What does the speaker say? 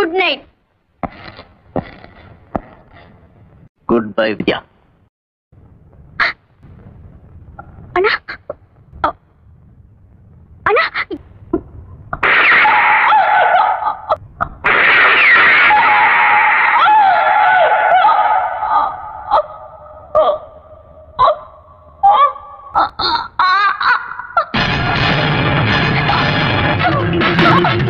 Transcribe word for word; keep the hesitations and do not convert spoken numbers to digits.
Good night. Goodbye, Vidya. Anna? Oh. Anna? Oh.